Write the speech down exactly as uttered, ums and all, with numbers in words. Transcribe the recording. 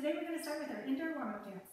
Today we're going to start with our indoor warm-up dance.